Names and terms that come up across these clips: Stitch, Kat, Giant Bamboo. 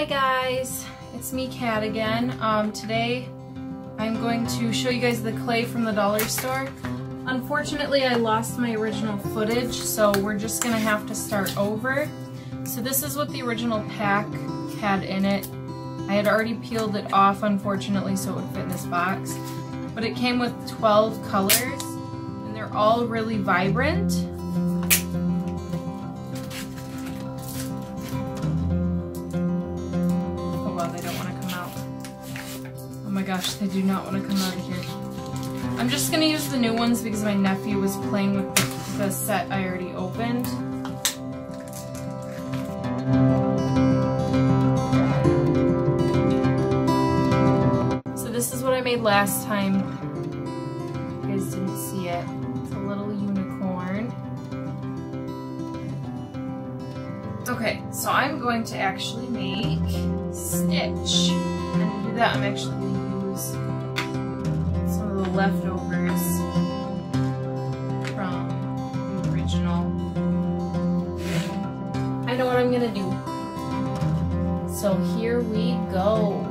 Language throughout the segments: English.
Hi guys, it's me Kat again. Today I'm going to show you guys the clay from the dollar store. Unfortunately I lost my original footage, so we're just gonna have to start over. So this is what the original pack had in it. I had already peeled it off, unfortunately, so it would fit in this box. But it came with 12 colors and they're all really vibrant. Gosh, they do not want to come out of here. I'm just going to use the new ones because my nephew was playing with the set I already opened. So this is what I made last time. You guys didn't see it. It's a little unicorn. Okay, so I'm going to actually make Stitch. And to do that, I'm actually going to some of the leftovers from the original. I know what I'm gonna do. So here we go.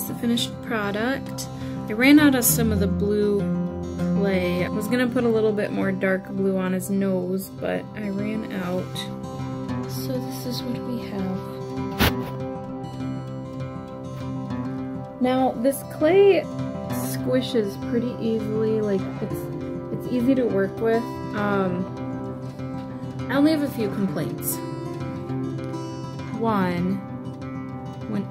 is the finished product. I ran out of some of the blue clay. I was gonna put a little bit more dark blue on his nose, but I ran out. So this is what we have. Now this clay squishes pretty easily, like it's easy to work with. I only have a few complaints. One,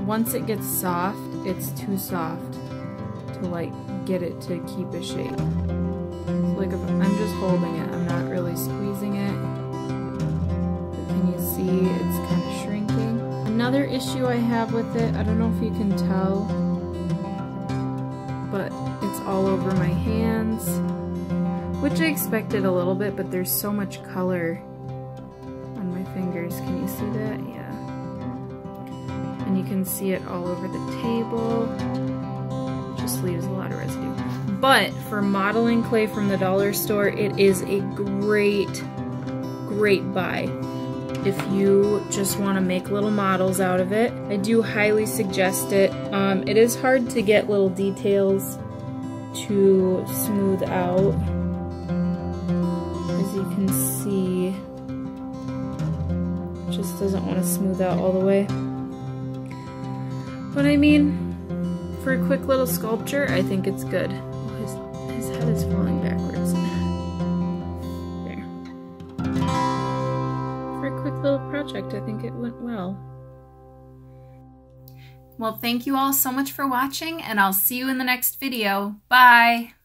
once it gets soft, it's too soft to like get it to keep a shape. So, like if I'm just holding it, I'm not really squeezing it. But can you see it's kind of shrinking? Another issue I have with it, I don't know if you can tell, but it's all over my hands, which I expected a little bit, but there's so much color on my fingers. Can you see that? Yeah. And you can see it all over the table. Just leaves a lot of residue. But for modeling clay from the dollar store, it is a great buy. If you just want to make little models out of it, I do highly suggest it. It is hard to get little details to smooth out. As you can see, it just doesn't want to smooth out all the way. But I mean, for a quick little sculpture, I think it's good. Oh, his head is falling backwards. There. For a quick little project, I think it went well. Well, thank you all so much for watching, and I'll see you in the next video. Bye!